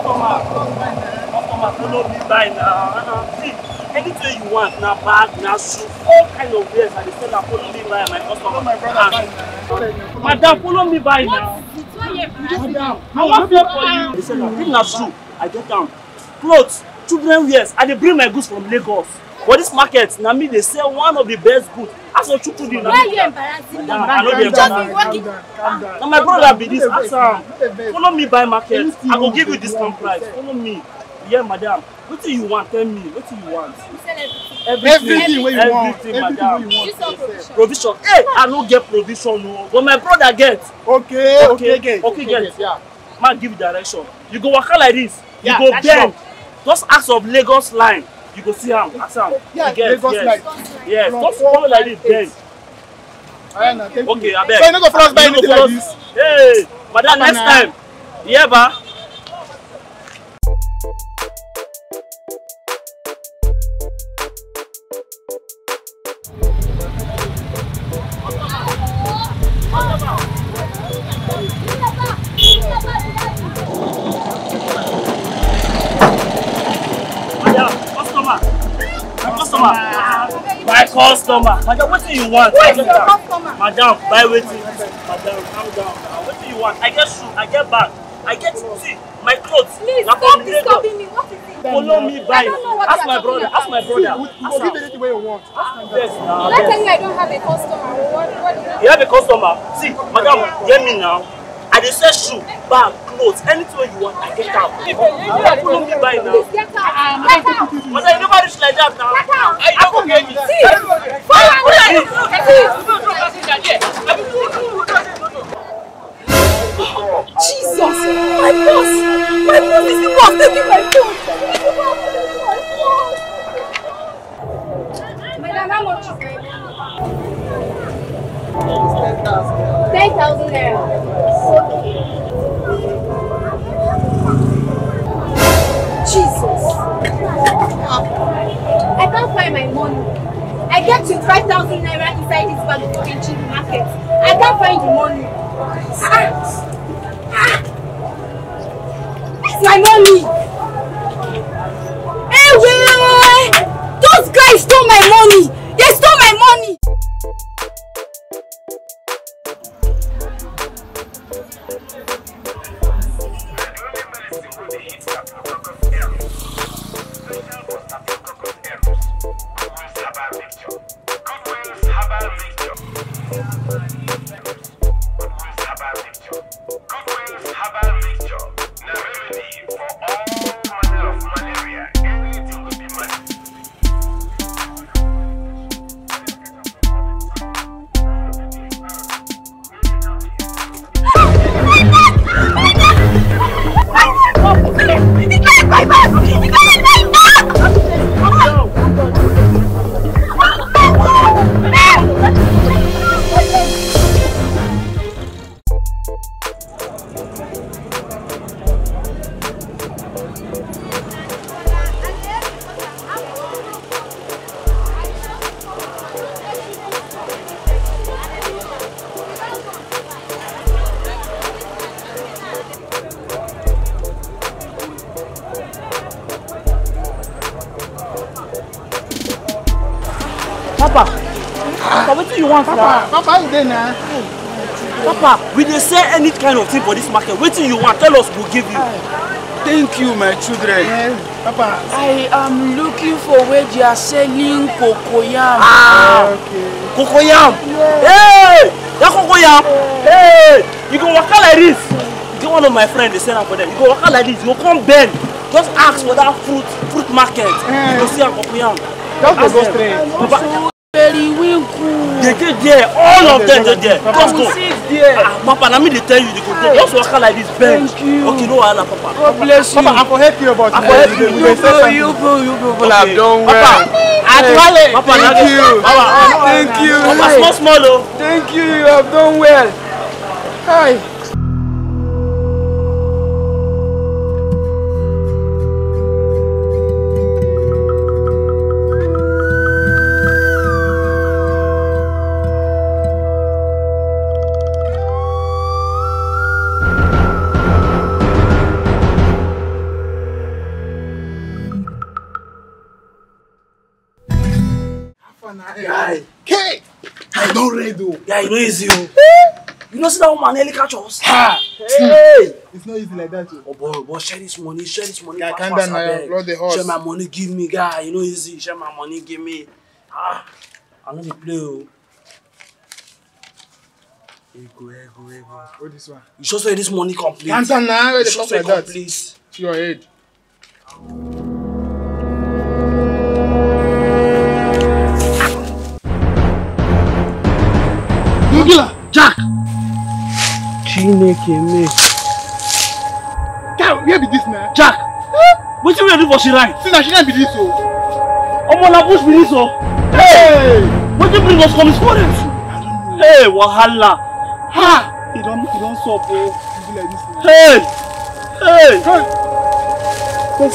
Customer, follow me by now. See, anything you want, now bag, now shoe, all kind of wares are the same. Follow me by my customer. Follow my brother. Madam, follow me by now. Madam, I want to for you. They say, bring now shoe. I get down. Clothes, children wears. I dey bring my goods from Lagos. For this market, now me they sell one of the best goods. Aso Chuchuli. Why you embarrassing me? I know they Now my brother be this. Follow me by market. I will give you discount price. Follow me. Yeah, madam. What do you want? Tell me. What do you want? Everything. Everything, madam. Provision. Hey, I don't get provision, no. But my brother gets. Okay, get. Yeah. Man, give direction. You go walk like this. You go bend. Just ask of Lagos line. You go see him. Ask him. Yeah, Lagos line. Yes. Just follow like this. Bend. Okay, I bet. So you don't go for us by anything like this. Hey, madam. Next time. Yeah, ba. My customer. Madam, what do you want? Who is your customer? Madam, buy waiting. Madam, calm down. What do you want? I get shoe, I get bag, I get see my clothes. Please stop disturbing me. What is it? Follow me, buy. Ask my brother. You give anything where you want. Yes, now. Let's tell you I don't have a customer. What do you have a customer? See, madam, get me now. I just say shoe, bag, clothes, anything you want, I get out. Follow me by now. Get out. But I never reach like that now. I don't get it. Jesus! My boss is the boss taking my phone. Madam, how much is it? 10,000 naira. Jesus! I can't find my money. I get to 5,000 naira inside this bag for entering the market. I can't find the money. It's my money! Hey, wait! Those guys stole my money! They stole my money! Papa, will they say any kind of thing for this market? What do you want? Tell us, we'll give you. Thank you, my children. Papa, I am looking for where they are selling kokoyam. Kokoyam? Yes. Hey! That kokoyam! Hey! You go walk out like this. You get one of my friends, they sell them for them. You go walk out like this. You come bend. Just ask for that fruit market. You go see a kokoyam. That's go straight. Very cool. They get there, all of them get there. Just go. Papa, let me tell you, they go there. Just walk like this, Ben. Okay, no, Allah, Papa. God bless you. Papa, I will help you about it. You go. I've done well. Papa, thank you. Thank you. Papa, small. Thank you. You have done well. Hi. on her head. Hey! I don't read you. Yeah, I don't raise you. You know, see that woman nearly catch us. Ha! Hey! It's not easy like that. Oh, boy, share this money, Yeah, calm down now, Lord the horse. Share my money, give me, guy. You know, easy. Share my money, give me. Ah! I know the play. Ego. What this one? You should say this money complete. Calm down now, where the fuck like that? Please. To your head. Nugula! Jack! Chineke. Jack, where be this now? Jack! Huh? What you gonna do for Shirai? See now, she can't be this oh. Omola push be this oh. Hey! What you bring us from his parents? I don't know. Hey, wahala! Ha! He don't stop oh. He do like this now. Hey! Look.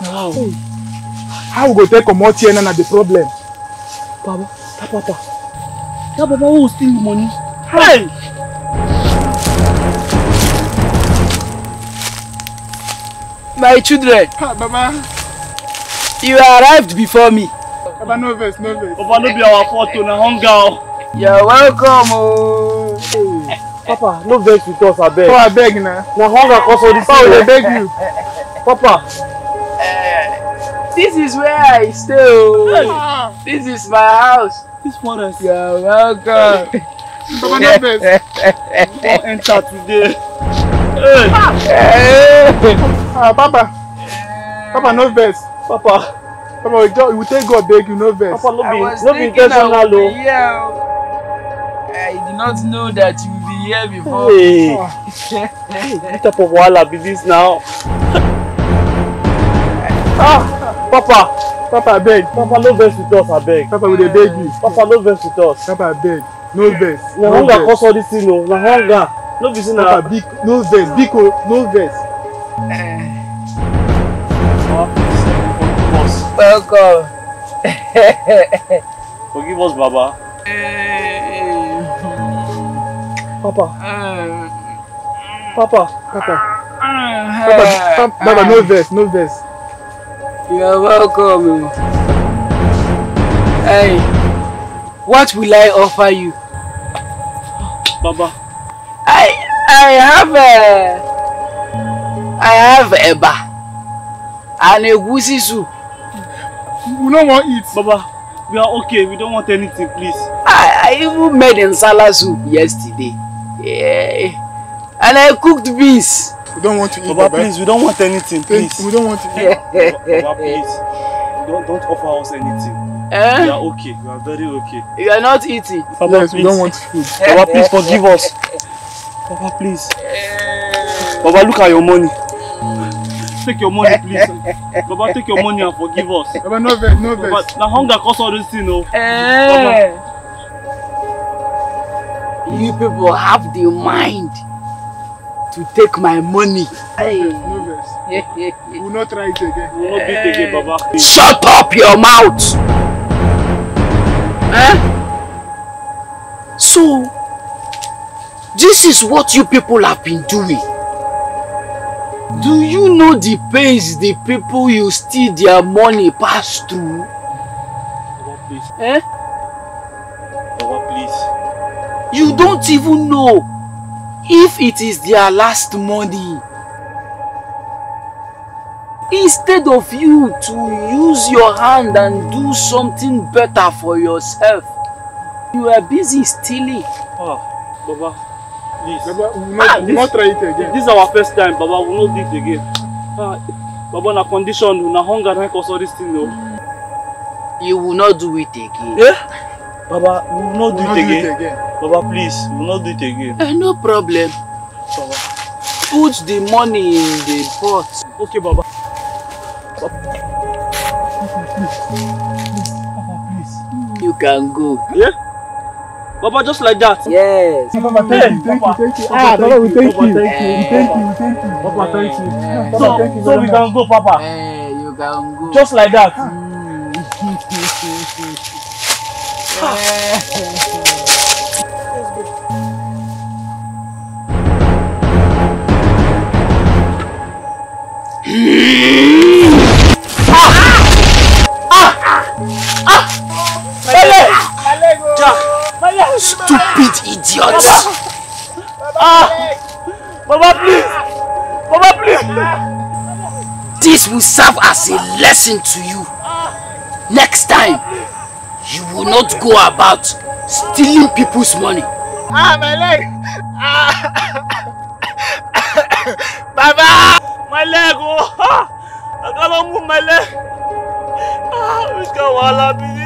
Wow. Hey. How we go take a more here now the problem? Papa, Papa will steal the money. Hey! My children. Ha, Baba. You arrived before me. Baba, no verse. Baba, no be our fault on a hunger. You're welcome. Oh. Hey. Papa, no verse with us, I beg. I beg now. Now hunger cause all this. Papa, I beg you. Papa, this is where I stay. Oh. This is my house. This one is your welcome. Papa, no best. Don't enter today. Papa, no best. Papa, we take God beg you no best. Papa, no be intentional though. I did not know that you would be here before. Hey, what type of wahala be this now? Ah, Papa, I beg. Papa, no verse with us, I beg. Papa, will they beg you? Papa, no verse with us. Papa, I beg. No verse. No hunger cause all this thing, no hunger. No vision. Papa, big, no verse. Biko, no verse. Welcome. Forgive us, Baba. Papa. Baba, no verse. You are welcome. Hey, what will I offer you? Baba. I have eba and a egusi soup. We don't want it. Baba, we are okay, we don't want anything, please. I even made nsala soup yesterday. Yeah. And I cooked beans. We don't want to eat, Baba. Please, we don't want anything, please. We don't want to eat. Baba, please. Don't offer us anything. Eh? We are okay. We are very okay. You are not eating. Baba, yes, please. We don't want food. Baba, please forgive us. Baba, please. Baba, look at your money. Take your money, please. Baba, take your money and forgive us. Baba, no verse. The hunger causes all this thing, oh. Baba. You people have the mind to take my money. No verse. We will not try it again. We will not beat again, Baba. Shut up your mouth! Eh? So, this is what you people have been doing. Do you know the pains the people you steal their money pass through? Baba, please. Eh? Baba, please. You don't even know if it is their last money. Instead of you to use your hand and do something better for yourself, you are busy stealing. Ah, Baba, please. Baba, we will not try it again. This is our first time, Baba, we will not do it again. Baba, na condition, na hunger, na cause all this thing, no. You will not do it again. Yeah? Baba, we will not do it again. Baba, please, we will not do it again. No problem. Baba. Put the money in the pot. Okay, Baba. Papa, please. You can go. Yeah? Baba, just like that. Yes. Baba, thank you. Baba, we thank you. Baba, thank you. So we can go, Papa. You can go. Just like that. Mama, please! Mama, please! This will serve as a lesson to you. Next time, you will not go about stealing people's money. Ah, my leg! Ah. Baba! My leg! Oh. I cannot move my leg! Ah, which can wala be?